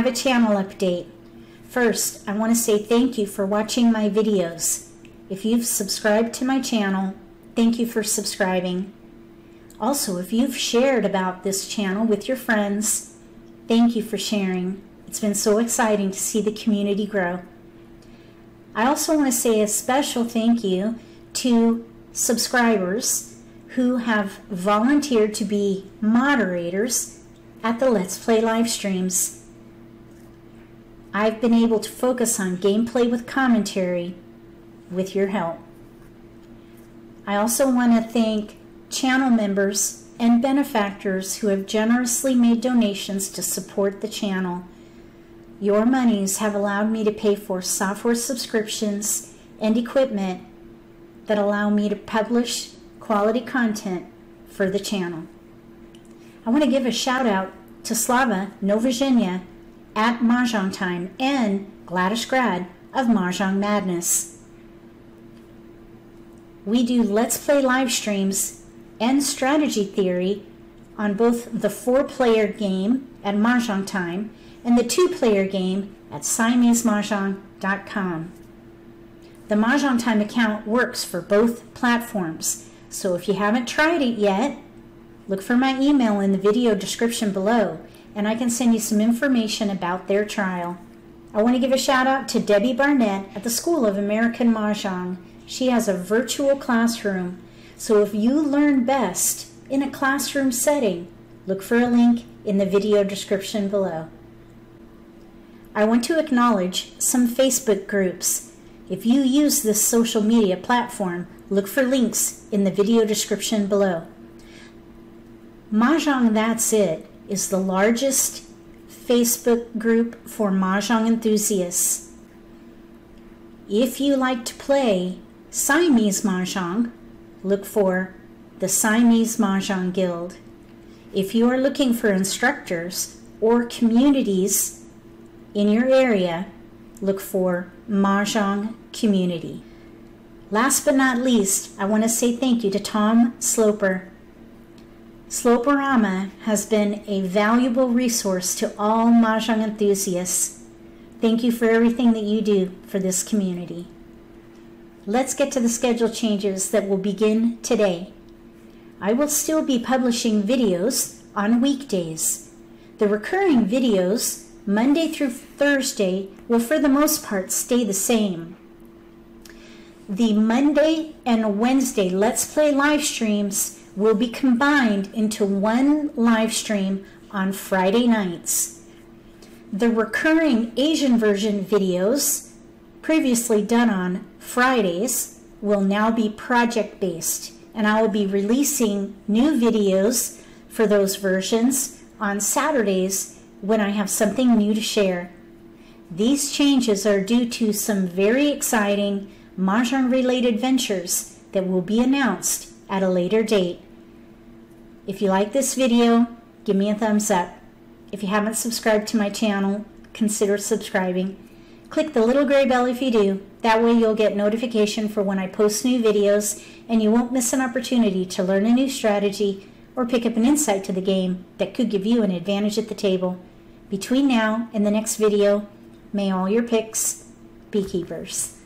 have a channel update. First, I want to say thank you for watching my videos. If you've subscribed to my channel, thank you for subscribing. Also, if you've shared about this channel with your friends, thank you for sharing. It's been so exciting to see the community grow. I also want to say a special thank you to subscribers who have volunteered to be moderators at the Let's Play live streams. I've been able to focus on gameplay with commentary with your help. I also want to thank channel members and benefactors who have generously made donations to support the channel. Your monies have allowed me to pay for software subscriptions and equipment that allow me to publish quality content for the channel. I want to give a shout out to Slava, Nova Virginia, at Mahjong Time, and Gladyshgrad of Mahjong Madness. We do Let's Play live streams and strategy theory on both the 4-player game at Mahjong Time and the 2-player game at SiameseMahjong.com. The Mahjong Time account works for both platforms, so if you haven't tried it yet, look for my email in the video description below, and I can send you some information about their trial. I want to give a shout out to Debbie Barnett at the School of American Mah Jongg. She has a virtual classroom, so if you learn best in a classroom setting, look for a link in the video description below. I want to acknowledge some Facebook groups. If you use this social media platform, look for links in the video description below. Mahjong That's It is the largest Facebook group for Mahjong enthusiasts. If you like to play Siamese Mah Jongg, look for the Siamese Mah Jongg Guild. If you are looking for instructors or communities in your area, look for Mahjong Community. Last but not least, I want to say thank you to Tom Sloper. Sloperama has been a valuable resource to all Mahjong enthusiasts. Thank you for everything that you do for this community. Let's get to the schedule changes that will begin today. I will still be publishing videos on weekdays. The recurring videos, Monday through Thursday, will for the most part stay the same. The Monday and Wednesday Let's Play live streams will be combined into one live stream on Friday nights. The recurring Asian version videos, previously done on Fridays, will now be project-based, and I will be releasing new videos for those versions on Saturdays when I have something new to share. These changes are due to some very exciting Mahjong-related ventures that will be announced at a later date. If you like this video, give me a thumbs up. If you haven't subscribed to my channel, consider subscribing. Click the little gray bell if you do. That way you'll get notification for when I post new videos, and you won't miss an opportunity to learn a new strategy or pick up an insight to the game that could give you an advantage at the table. Between now and the next video, may all your picks be keepers.